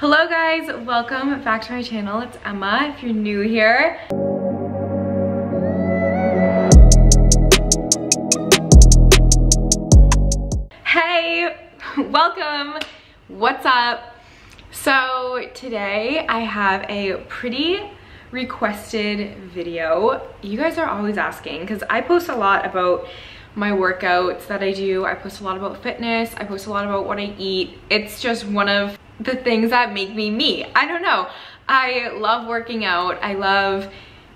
Hello guys, welcome back to my channel. It's Emma if you're new here. Hey, welcome, what's up? So today I have a pretty requested video. You guys are always asking because I post a lot about my workouts that I do. I post a lot about fitness. I post a lot about what I eat. It's just one of the things that make me me. I don't know. I love working out. I love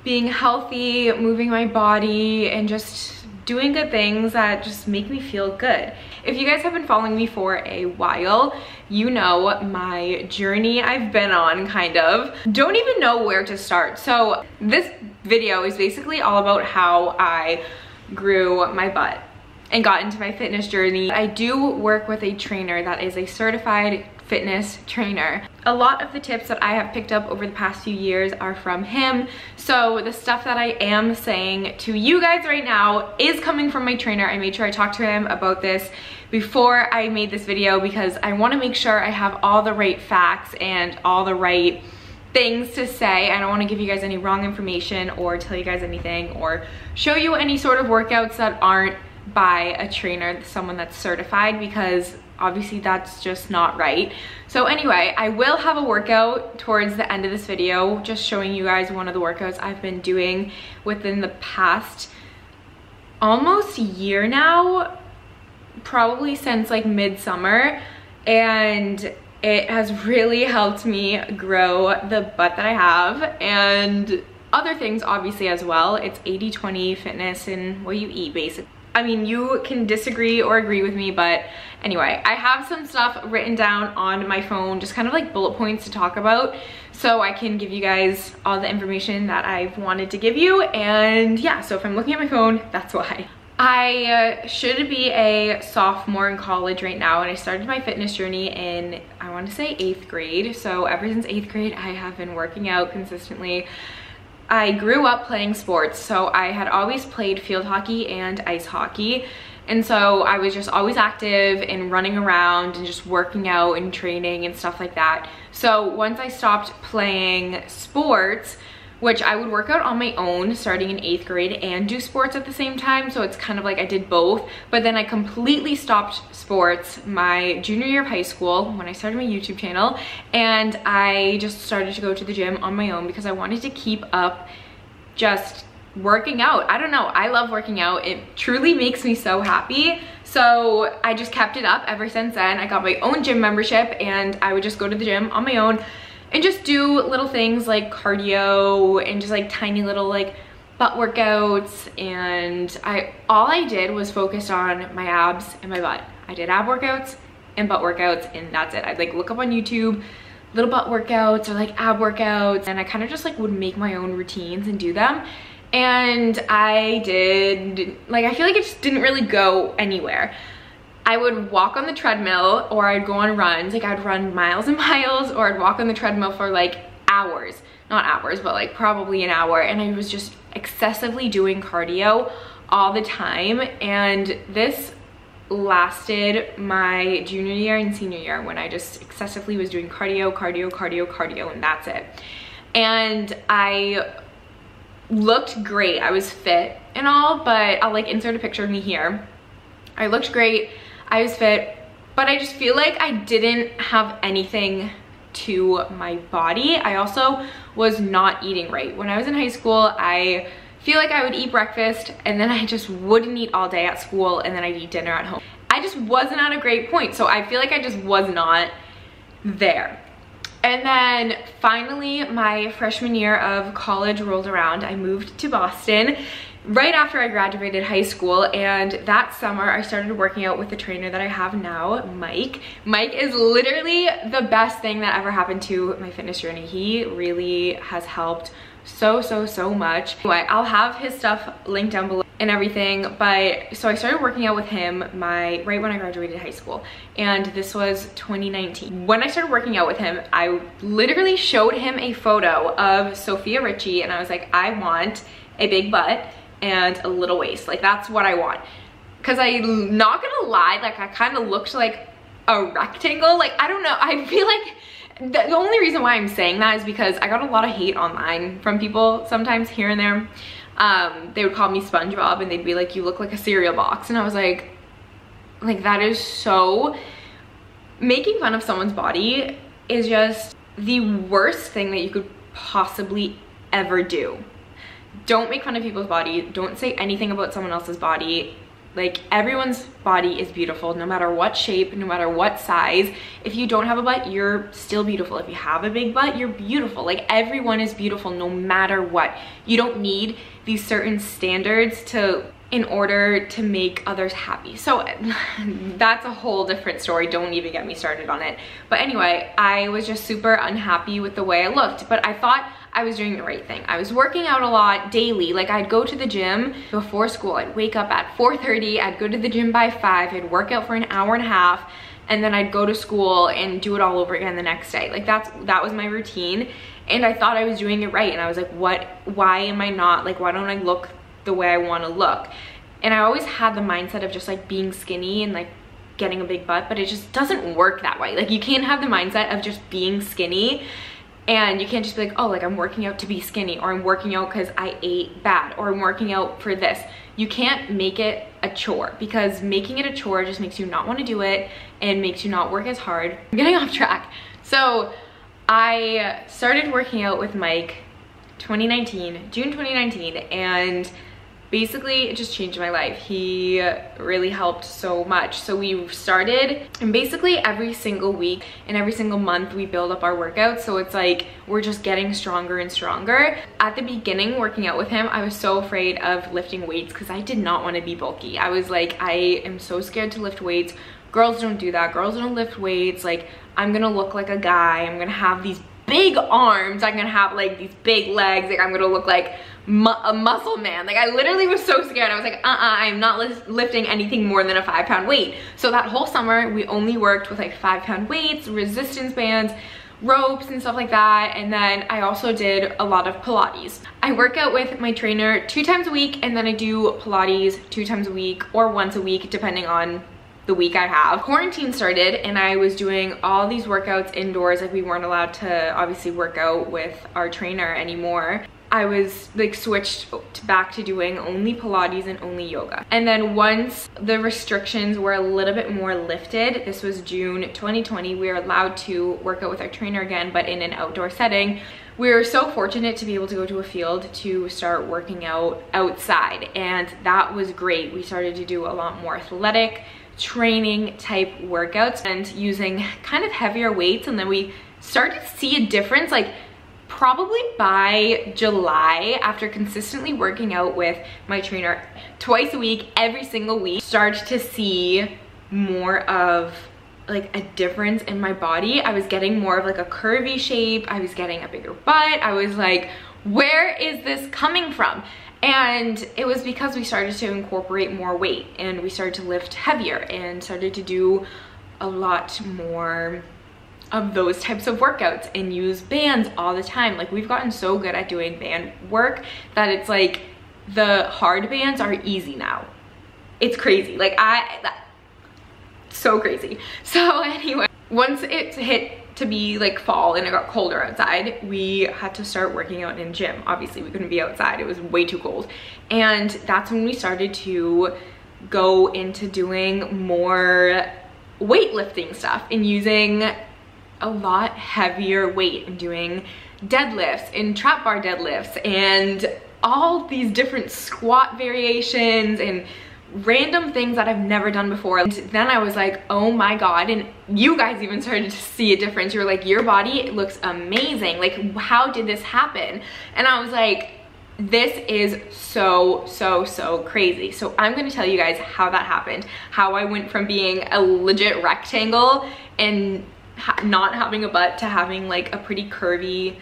being healthy, moving my body, and just doing good things that just make me feel good. If you guys have been following me for a while, you know my journey I've been on, kind of. Don't even know where to start. So this video is basically all about how I grew my butt and got into my fitness journey. I do work with a trainer that is a certified fitness trainer. A lot of the tips that I have picked up over the past few years are from him. So the stuff that I am saying to you guys right now is coming from my trainer. I made sure I talked to him about this before I made this video because I want to make sure I have all the right facts and all the right things to say. I don't want to give you guys any wrong information or tell you guys anything or show you any sort of workouts that aren't by a trainer, someone that's certified, because obviously that's just not right. So anyway, I will have a workout towards the end of this video, just showing you guys one of the workouts I've been doing within the past almost year now, probably since like midsummer, and it has really helped me grow the butt that I have and other things obviously as well. It's 80-20 fitness and what you eat basically. I mean, you can disagree or agree with me, but anyway, I have some stuff written down on my phone, just kind of like bullet points to talk about, so I can give you guys all the information that I've wanted to give you. And yeah, so if I'm looking at my phone, that's why. I should be a sophomore in college right now, and I started my fitness journey in, I want to say, 8th grade. So ever since 8th grade, I have been working out consistently. I grew up playing sports, so I had always played field hockey and ice hockey, and so I was just always active and running around and just working out and training and stuff like that. So once I stopped playing sports, which I would work out on my own starting in 8th grade and do sports at the same time, so it's kind of like I did both, but then I completely stopped sports my junior year of high school when I started my YouTube channel, and I just started to go to the gym on my own because I wanted to keep up just working out. I don't know, I love working out. It truly makes me so happy. So I just kept it up ever since then. I got my own gym membership and I would just go to the gym on my own and just do little things like cardio and just like tiny little like butt workouts, and all I did was focus on my abs and my butt. I did ab workouts and butt workouts, and that's it. I'd like look up on YouTube little butt workouts or like ab workouts, and I kind of just like would make my own routines and do them. And I did, like, I feel like it just didn't really go anywhere. I would walk on the treadmill, or I'd go on runs. Like, I'd run miles and miles, or I'd walk on the treadmill for like hours. Not hours, but like probably an hour. And I was just excessively doing cardio all the time. And this lasted my junior year and senior year when I just excessively was doing cardio, and that's it. And I looked great. I was fit and all, but I'll like insert a picture of me here. I looked great. I was fit, but I just feel like I didn't have anything to my body. I also was not eating right. When I was in high school, I feel like I would eat breakfast and then I just wouldn't eat all day at school, and then I'd eat dinner at home. I just wasn't at a great point, so I feel like I just was not there. And then finally, my freshman year of college rolled around. I moved to Boston right after I graduated high school, and that summer I started working out with the trainer that I have now, Mike. Mike is literally the best thing that ever happened to my fitness journey. He really has helped so much. Anyway, I'll have his stuff linked down below and everything, but so I started working out with him right when I graduated high school, and this was 2019. When I started working out with him, I literally showed him a photo of Sophia Richie, and I was like, I want a big butt and a little waist. Like, that's what I want. Because I'm not gonna lie, like, I kind of looked like a rectangle. Like, I don't know, I feel like the only reason why I'm saying that is because I got a lot of hate online from people sometimes here and there. They would call me SpongeBob and they'd be like, you look like a cereal box. And I was like that is so, making fun of someone's body is just the worst thing that you could possibly ever do. Don't make fun of people's body. Don't say anything about someone else's body. Like, everyone's body is beautiful, no matter what shape, no matter what size. If you don't have a butt, you're still beautiful. If you have a big butt, you're beautiful. Like, everyone is beautiful no matter what. You don't need these certain standards in order to make others happy. So that's a whole different story. Don't even get me started on it. But anyway, I was just super unhappy with the way I looked, but I thought I was doing the right thing. I was working out a lot daily. Like, I'd go to the gym before school. I'd wake up at 4:30, I'd go to the gym by 5, I'd work out for an hour and a half, and then I'd go to school and do it all over again the next day. Like, that was my routine, and I thought I was doing it right. And I was like, why am I not, like, why don't I look the way I want to look? And I always had the mindset of just like being skinny and like getting a big butt, but it just doesn't work that way. Like, you can't have the mindset of just being skinny, and you can't just be like, oh, like, I'm working out to be skinny, or I'm working out because I ate bad, or I'm working out for this. You can't make it a chore, because making it a chore just makes you not want to do it and makes you not work as hard. I'm getting off track. So I started working out with Mike 2019, June 2019, and basically it just changed my life. He really helped so much. So we started, and basically every single week and every single month we build up our workouts. So it's like we're just getting stronger and stronger. At the beginning, working out with him, I was so afraid of lifting weights because I did not want to be bulky. I was like, I am so scared to lift weights. Girls don't do that. Girls don't lift weights. Like, I'm gonna look like a guy. I'm gonna have these big arms, I'm gonna have like these big legs, like I'm gonna look like a muscle man. Like, I literally was so scared. I was like, I'm not lifting anything more than a 5-pound weight. So that whole summer we only worked with like 5-pound weights, resistance bands, ropes and stuff like that. And then I also did a lot of Pilates. I work out with my trainer 2 times a week, and then I do Pilates 2 times a week or once a week depending on the week I have. Quarantine started and I was doing all these workouts indoors. Like, we weren't allowed to obviously work out with our trainer anymore. I was like switched back to doing only Pilates and only yoga. And then once the restrictions were a little bit more lifted, this was June 2020, we were allowed to work out with our trainer again, but in an outdoor setting. We were so fortunate to be able to go to a field to start working out outside, and that was great. We started to do a lot more athletic training type workouts and using kind of heavier weights, and then we started to see a difference. Like, probably by July, after consistently working out with my trainer twice a week, every single week, started to see more of like a difference in my body. I was getting more of like a curvy shape, I was getting a bigger butt. I was like, where is this coming from? And it was because we started to incorporate more weight, and we started to lift heavier, and started to do a lot more of those types of workouts and use bands all the time. Like, we've gotten so good at doing band work that it's like the hard bands are easy now. It's crazy. Like, so crazy. So anyway, once it hit to be like fall and it got colder outside, we had to start working out in gym. Obviously we couldn't be outside, it was way too cold. And that's when we started to go into doing more weightlifting stuff and using a lot heavier weight and doing deadlifts and trap bar deadlifts and all these different squat variations and random things that I've never done before. And then I was like, oh my god. And you guys even started to see a difference. You were like, your body looks amazing, like how did this happen? And I was like, this is so crazy. So I'm gonna tell you guys how that happened, how I went from being a legit rectangle and not having a butt to having like a pretty curvy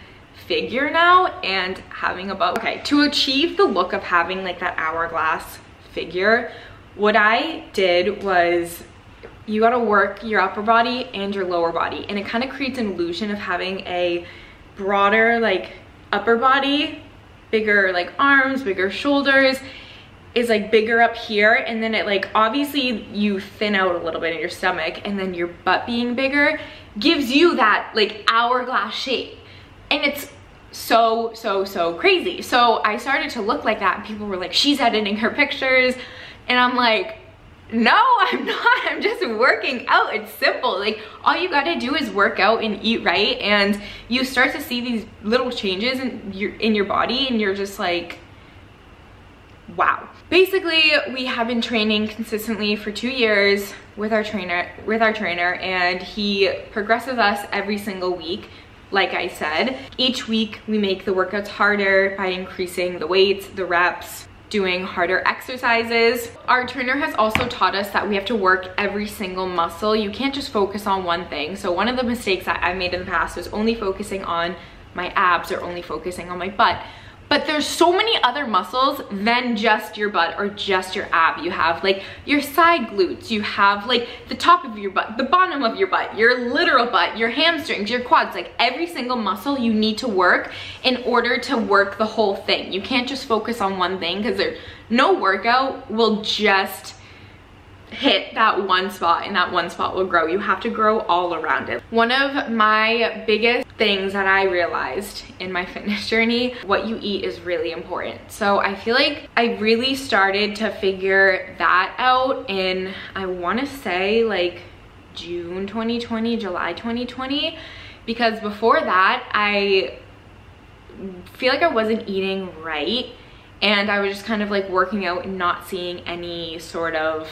figure now and having a butt. Okay, to achieve the look of having like that hourglass figure, what I did was, you gotta work your upper body and your lower body, and it kind of creates an illusion of having a broader like upper body, bigger like arms, bigger shoulders, is like bigger up here, and then it like obviously you thin out a little bit in your stomach, and then your butt being bigger gives you that like hourglass shape, and it's so crazy. So I started to look like that, and people were like, she's editing her pictures, and I'm like, no, I'm not. I'm just working out. It's simple. Like, all you gotta do is work out and eat right, and you start to see these little changes in your body, and you're just like, wow. Basically, we have been training consistently for 2 years with our trainer, and he progresses us every single week. Like I said, each week we make the workouts harder by increasing the weights, the reps, doing harder exercises. Our trainer has also taught us that we have to work every single muscle. You can't just focus on one thing. So one of the mistakes that I made in the past was only focusing on my abs or only focusing on my butt. But there's so many other muscles than just your butt or just your ab. You have like your side glutes, you have like the top of your butt, the bottom of your butt, your literal butt, your hamstrings, your quads. Like, every single muscle you need to work in order to work the whole thing. You can't just focus on one thing, because no workout will just hit that one spot, and that one spot will grow. You have to grow all around it. One of my biggest things that I realized in my fitness journey, what you eat is really important. So I feel like I really started to figure that out in, I want to say like June 2020, July 2020, because before that I feel like I wasn't eating right, and I was just kind of like working out and not seeing any sort of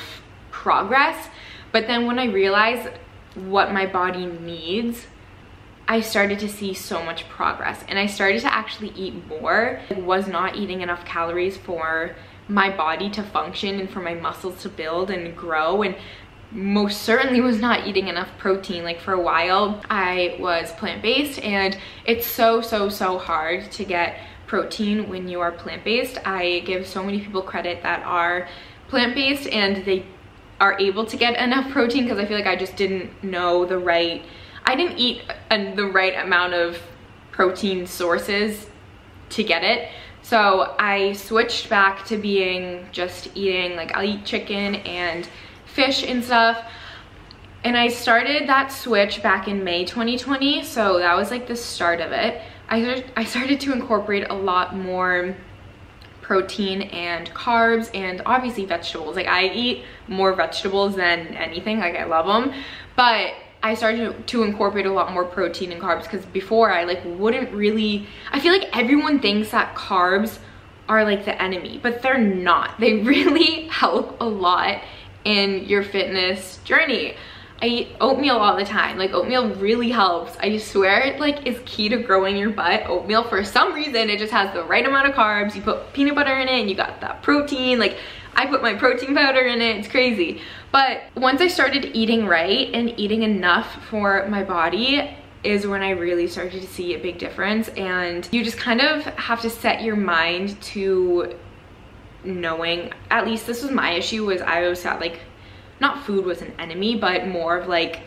progress. But then when I realized what my body needs, I started to see so much progress, and I started to actually eat more. I was not eating enough calories for my body to function and for my muscles to build and grow, and most certainly was not eating enough protein. Like, for a while I was plant-based, and it's so hard to get protein when you are plant-based. I give so many people credit that are plant-based and they are able to get enough protein, because I feel like I just didn't know the right, I didn't eat the right amount of protein sources to get it. So I switched back to being just eating, like, I'll eat chicken and fish and stuff. And I started that switch back in May 2020, so that was like the start of it. I started to incorporate a lot more protein and carbs, and obviously vegetables. Like, I eat more vegetables than anything, like, I love them, but I started to incorporate a lot more protein and carbs, because before I like wouldn't really, I feel like everyone thinks that carbs are like the enemy, but they're not. They really help a lot in your fitness journey. I eat oatmeal all the time. Like, oatmeal really helps. I swear it like is key to growing your butt. Oatmeal, for some reason, it just has the right amount of carbs. You put peanut butter in it and you got that protein. Like, I put my protein powder in it, it's crazy. But once I started eating right and eating enough for my body is when I really started to see a big difference. And you just kind of have to set your mind to knowing, at least this was my issue, was I always thought like, not food was an enemy, but more of like,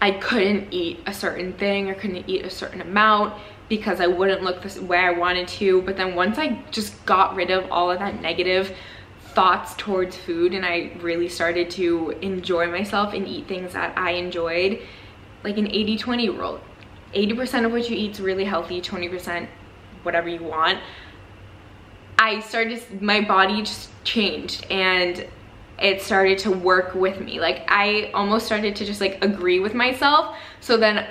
I couldn't eat a certain thing or couldn't eat a certain amount because I wouldn't look the way I wanted to. But then once I just got rid of all of that negative thoughts towards food, and I really started to enjoy myself and eat things that I enjoyed, like an 80-20 rule. 80% of what you eat is really healthy, 20% whatever you want. I started, my body just changed, and it started to work with me. Like, I almost started to just like agree with myself, so then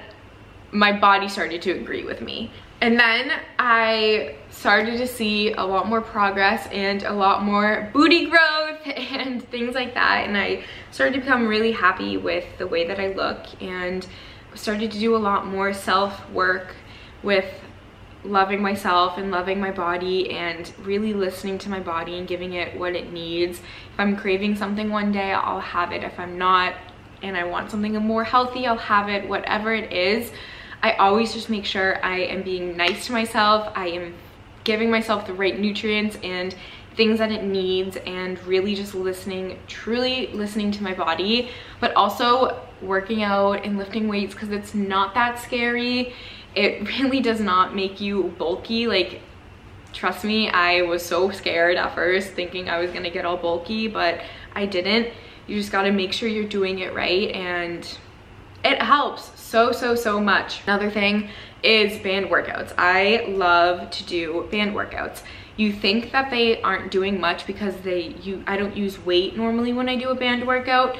my body started to agree with me. And then I started to see a lot more progress and a lot more booty growth and things like that, and I started to become really happy with the way that I look, and started to do a lot more self-work with loving myself and loving my body and really listening to my body and giving it what it needs. If I'm craving something one day, I'll have it. If I'm not and I want something more healthy, I'll have it. Whatever it is, I always just make sure I am being nice to myself, I am giving myself the right nutrients and things that it needs, and really just listening, truly listening to my body, but also working out and lifting weights, because it's not that scary. It really does not make you bulky. Like, trust me, I was so scared at first thinking I was gonna get all bulky, but I didn't. You just gotta make sure you're doing it right, and It helps so much. Another thing is band workouts. I love to do band workouts. You think that they aren't doing much because I don't use weight normally when I do a band workout.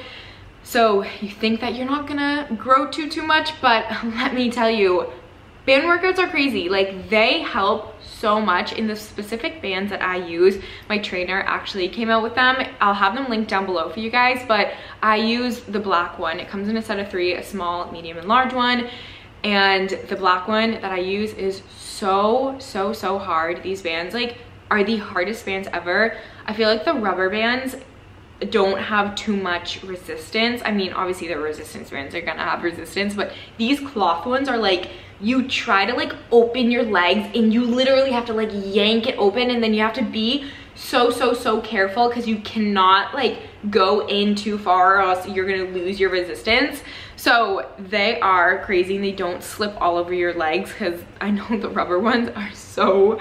So you think that you're not gonna grow too much, but let me tell you, band workouts are crazy. Like, they help so much. In the specific bands that I use, my trainer actually came out with them. I'll have them linked down below for you guys, but I use the black one. It comes in a set of three, a small, medium, and large one. And the black one that I use is so hard. These bands, like, are the hardest bands ever. I feel like the rubber bands don't have too much resistance. I mean, obviously the resistance bands are gonna have resistance, but these cloth ones are like, you try to like open your legs and you literally have to like yank it open, and then you have to be so careful because you cannot like go in too far or else you're gonna lose your resistance. So they are crazy, and they don't slip all over your legs, because I know the rubber ones are so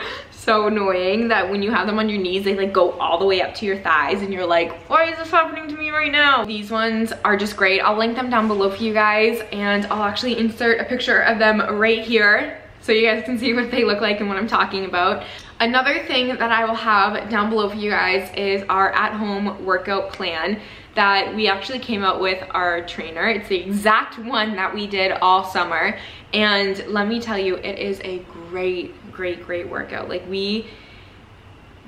annoying that when you have them on your knees, they like go all the way up to your thighs and you're like, why is this happening to me right now? These ones are just great. I'll link them down below for you guys, and I'll actually insert a picture of them right here so you guys can see what they look like and what I'm talking about. Another thing that I will have down below for you guys is our at-home workout plan that we actually came out with our trainer. It's the exact one that we did all summer, and let me tell you, it is a great workout. Like, we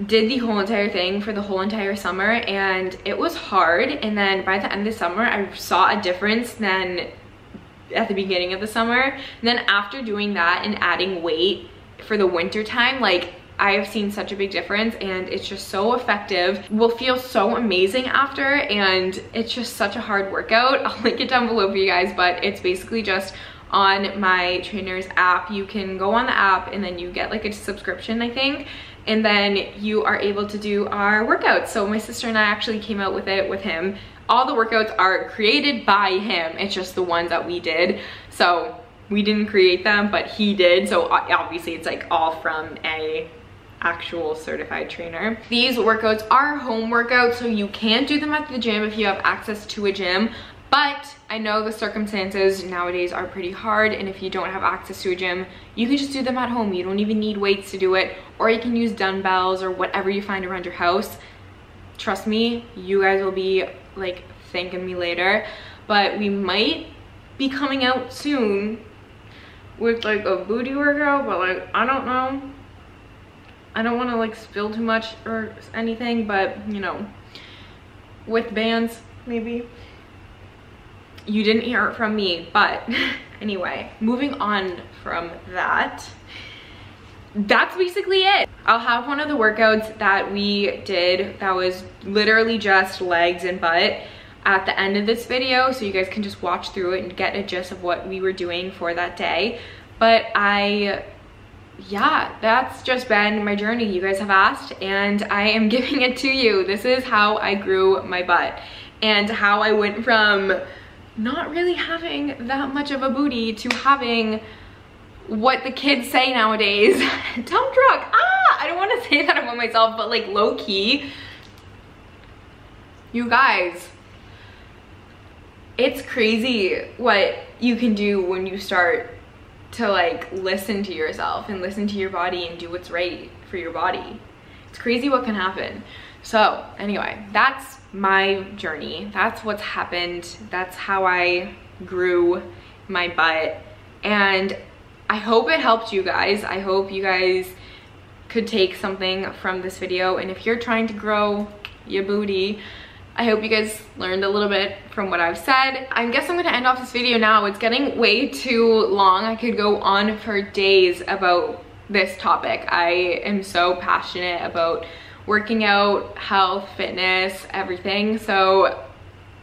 did the whole entire thing for the whole entire summer, and it was hard, and then by the end of the summer I saw a difference than at the beginning of the summer. And then after doing that and adding weight for the winter time, like, I have seen such a big difference, and it's just so effective. We'll feel so amazing after, and it's just such a hard workout. I'll link it down below for you guys, but it's basically just on my trainer's app. You can go on the app and then you get like a subscription, I think, and then you are able to do our workouts. So my sister and I actually came out with it with him. All the workouts are created by him. It's just the ones that we did. So we didn't create them, but he did. So obviously it's like all from a actual certified trainer. These workouts are home workouts, so you can do them at the gym if you have access to a gym. But I know the circumstances nowadays are pretty hard, and if you don't have access to a gym, you can just do them at home. You don't even need weights to do it, or you can use dumbbells or whatever you find around your house. Trust me, you guys will be like thanking me later, but we might be coming out soon with like a booty workout, but like, I don't know. I don't want to like spill too much or anything, but you know, with bands, maybe. You didn't hear it from me, but anyway, moving on from that, that's basically it. I'll have one of the workouts that we did that was literally just legs and butt at the end of this video, so you guys can just watch through it and get a gist of what we were doing for that day. But yeah, that's just been my journey. You guys have asked, and I am giving it to you. This is how I grew my butt, and how I went from not really having that much of a booty to having what the kids say nowadays, dump truck. I don't want to say that about myself, but like, low key, you guys, it's crazy what you can do when you start to like listen to yourself and listen to your body and do what's right for your body. It's crazy what can happen. So anyway, that's my journey. That's what's happened. That's how I grew my butt, and I hope it helped you guys. I hope you guys could take something from this video, and if you're trying to grow your booty, I hope you guys learned a little bit from what I've said. I guess I'm gonna end off this video now. It's getting way too long. I could go on for days about this topic. I am so passionate about working out, health, fitness, everything. So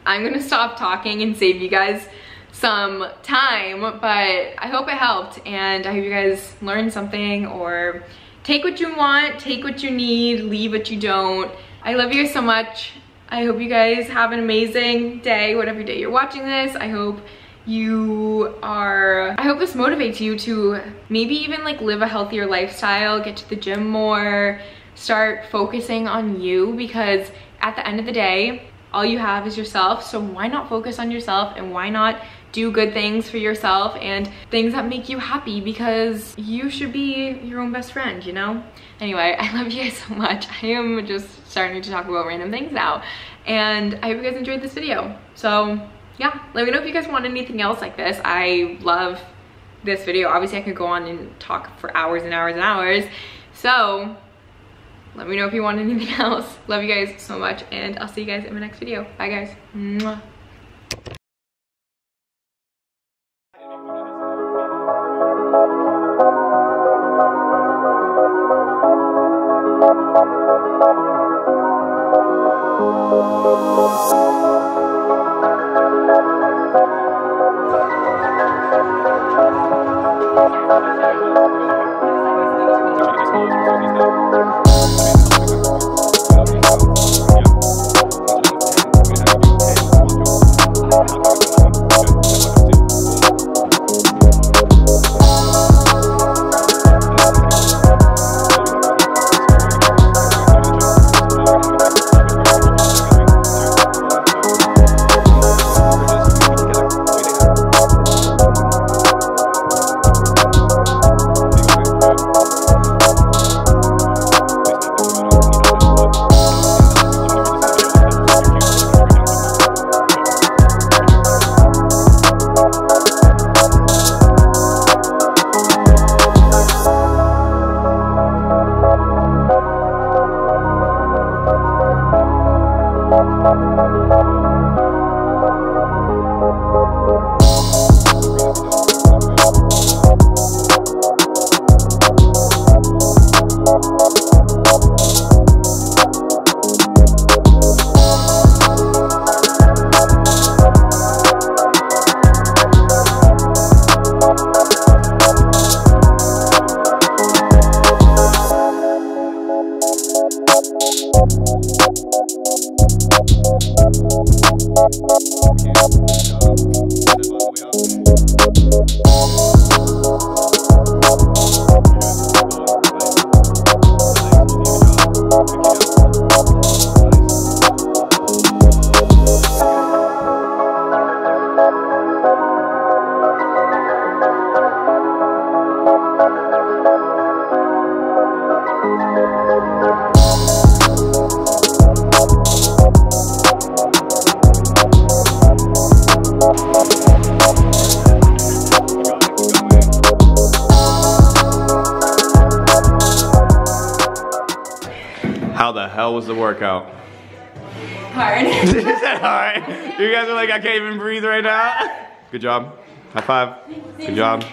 I'm gonna stop talking and save you guys some time, but I hope it helped, and I hope you guys learned something, or take what you want, take what you need, leave what you don't. I love you guys so much. I hope you guys have an amazing day, whatever day you're watching this. I hope this motivates you to maybe even like live a healthier lifestyle, get to the gym more, start focusing on you, because at the end of the day, all you have is yourself. So why not focus on yourself, and why not do good things for yourself and things that make you happy, because you should be your own best friend, you know? Anyway, I love you guys so much. I am just starting to talk about random things now, and I hope you guys enjoyed this video. So yeah, let me know if you guys want anything else like this. I love this video. Obviously I could go on and talk for hours and hours and hours, so let me know if you want anything else. Love you guys so much, and I'll see you guys in my next video. Bye guys. Mwah. How the hell was the workout? Hard. Is that hard? You guys are like, I can't even breathe right now. Good job. High five. Good job.